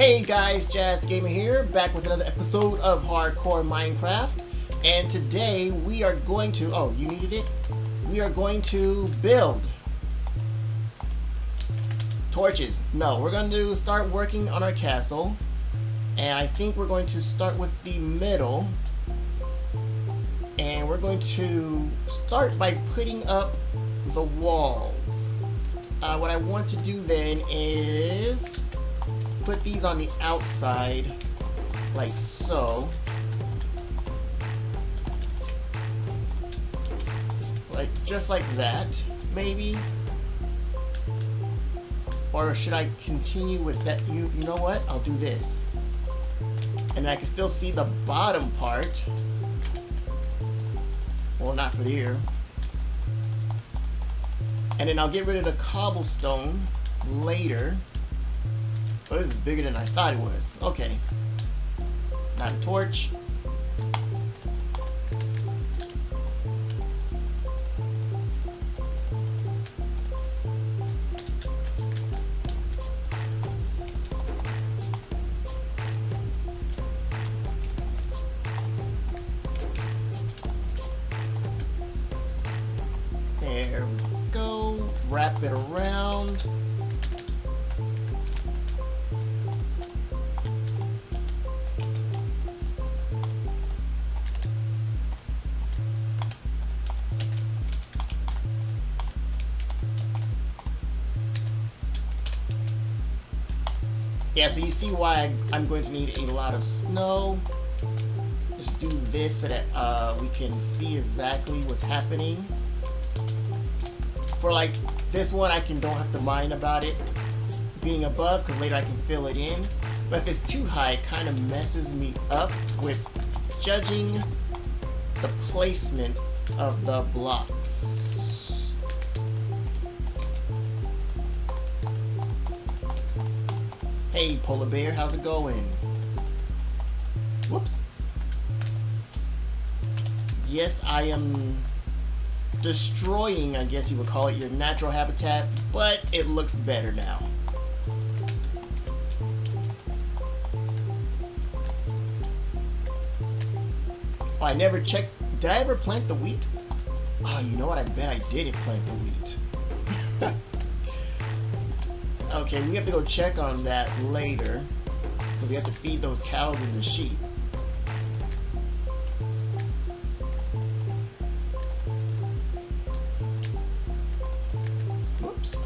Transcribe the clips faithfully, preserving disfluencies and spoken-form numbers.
Hey guys, JazzGamer here, back with another episode of Hardcore Minecraft. And today we are going to, oh, you needed it? We are going to build torches. No, we're going to start working on our castle. And I think we're going to start with the middle. And we're going to start by putting up the walls. Uh, what I want to do then is put these on the outside like so. Like just like that, maybe. Or should I continue with that? You you know what? I'll do this. And I can still see the bottom part. Well, not for here. And then I'll get rid of the cobblestone later. Oh, this is bigger than I thought it was. Okay. Not a torch. There we go. Wrap it around. Yeah, so you see why I'm going to need a lot of snow. Just do this so that uh, we can see exactly what's happening. For like this one, I can don't have to mind about it being above because later I can fill it in. But if it's too high, it kind of messes me up with judging the placement of the blocks. Hey, polar bear, how's it going? Whoops. Yes, I am destroying, I guess you would call it, your natural habitat, but it looks better now. Oh, I never checked. Did I ever plant the wheat? Oh, you know what? I bet I didn't plant the wheat. Okay, we have to go check on that later, because we have to feed those cows and the sheep. Whoops.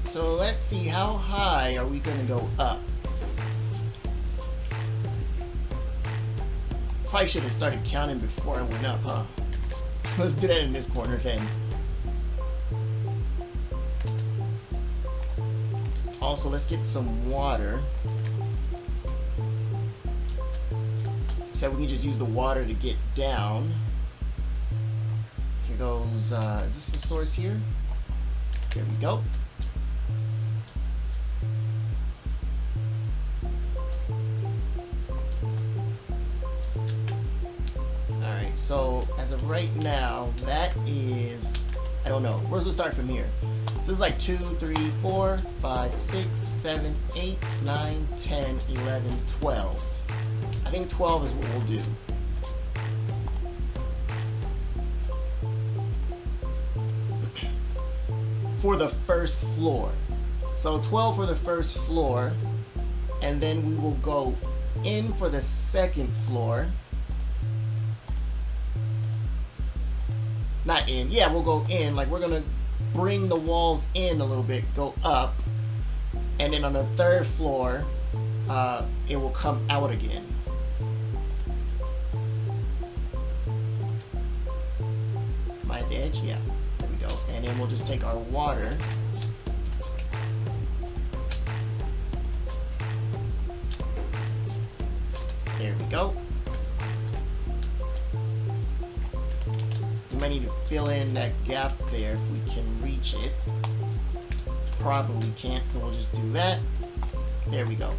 So let's see, how high are we gonna go up? Probably should have started counting before I went up, huh? Let's do that in this corner then. Also, let's get some water. So we can just use the water to get down. Here goes, uh, is this the source here? Here we go. So as of right now, that is, I don't know, where's we start from here? So this is like two, three, four, five, six, seven, eight, nine, ten, eleven, twelve. I think twelve is what we'll do. For the first floor. So twelve for the first floor, and then we will go in for the second floor. Not in, yeah, we'll go in, like we're gonna bring the walls in a little bit, go up, and then on the third floor, uh, it will come out again. Am I at the edge? Yeah, there we go. And then we'll just take our water. There we go. money to fill in that gap there if we can reach it. Probably can't, so we'll just do that. There we go.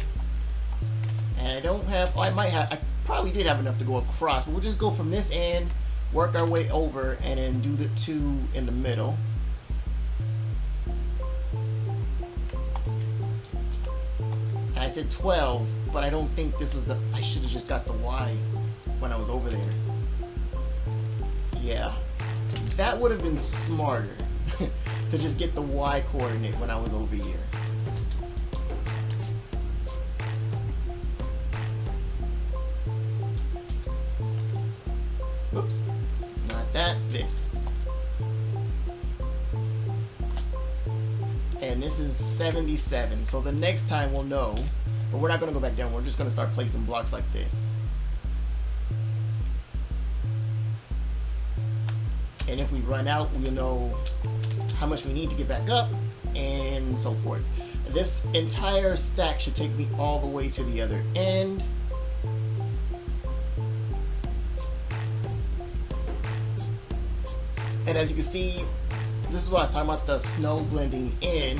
And I don't have, oh, I might have, I probably did have enough to go across, but we'll just go from this end, work our way over, and then do the two in the middle. And I said twelve, but I don't think this was the, I should have just got the Y when I was over there. Yeah, that would have been smarter to just get the Y coordinate when I was over here. Oops, not that, this. And this is seventy-seven, so the next time we'll know, but we're not gonna go back down, we're just gonna start placing blocks like this. And if we run out, we'll know how much we need to get back up and so forth. This entire stack should take me all the way to the other end. And as you can see, this is why I was talking about the snow blending in.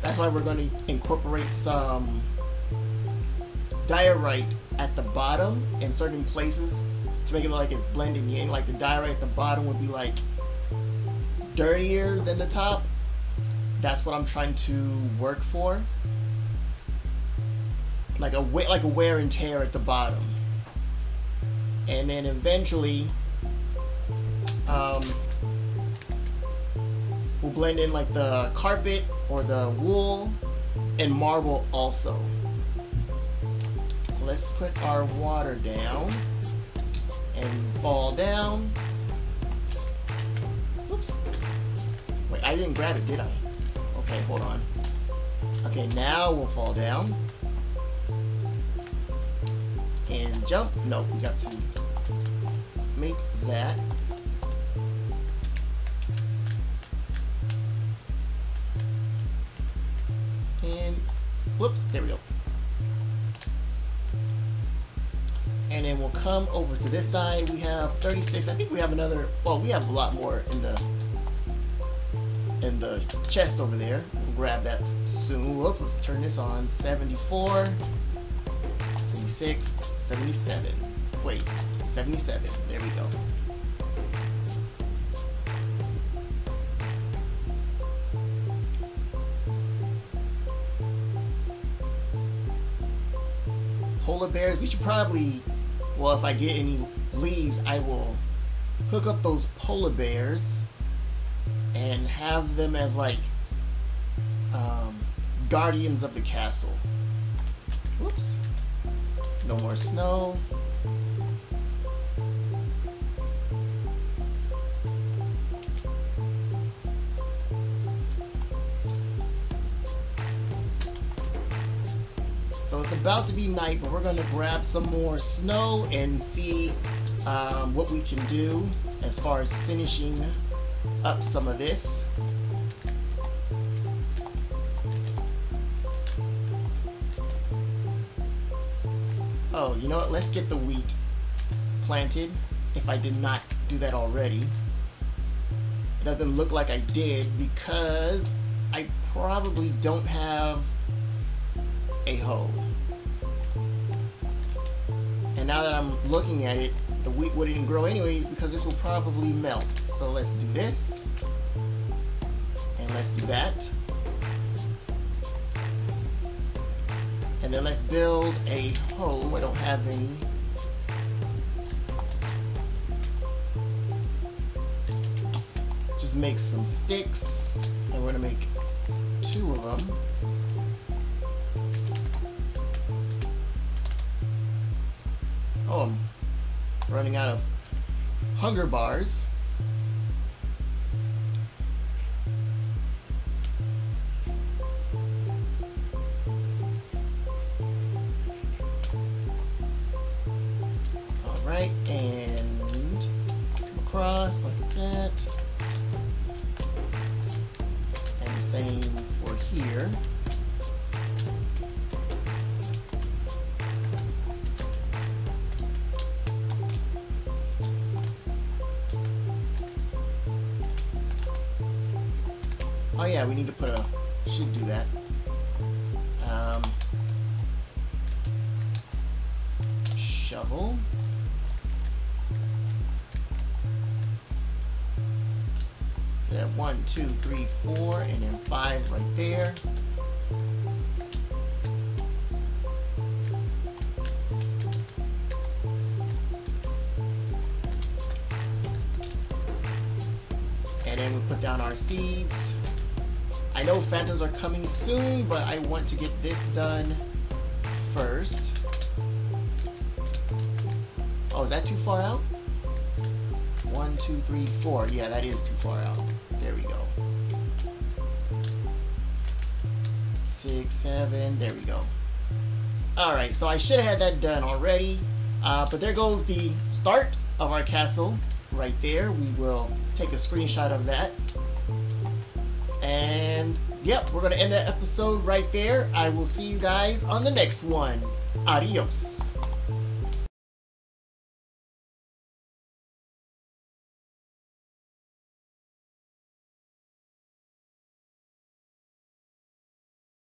That's why we're going to incorporate some diorite at the bottom in certain places to make it look like it's blending in. Like the diorite at the bottom would be like dirtier than the top. That's what I'm trying to work for. Like a, like a wear and tear at the bottom. And then eventually, Um, we'll blend in like the carpet or the wool and marble also. So let's put our water down and fall down. Oops. Wait, I didn't grab it, did I? Okay, hold on. Okay, now we'll fall down. And jump. No, we got to make that. Whoops, there we go. And then we'll come over to this side. We have thirty-six. I think we have another, well, we have a lot more in the in the chest over there. We'll grab that soon. Whoops, let's turn this on. seventy-four, seventy-six, seventy-seven. Wait, seventy-seven. There we go. Polar bears, we should probably, well, if I get any leads, I will hook up those polar bears and have them as like um, guardians of the castle. Whoops. No more snow. So it's about to be night, but we're going to grab some more snow and see um, what we can do as far as finishing up some of this. Oh, you know what? Let's get the wheat planted, if I did not do that already. It doesn't look like I did because I probably don't have a hoe. And now that I'm looking at it, the wheat wouldn't grow anyways because this will probably melt. So let's do this. And let's do that. And then let's build a hoe. I don't have any. Just make some sticks. And we're gonna make two of them. Oh, I'm running out of hunger bars. All right, and come across like that. And the same for here. Oh yeah, we need to put a... should do that. Um, shovel. So that one, two, three, four, and then five right there. And then we put down our seeds. I know phantoms are coming soon, but I want to get this done first. Oh, is that too far out? One, two, three, four. Yeah, that is too far out. There we go. Six, seven. There we go. Alright, so I should have had that done already. Uh, but there goes the start of our castle right there. We will take a screenshot of that. And, yep, we're going to end that episode right there. I will see you guys on the next one. Adios.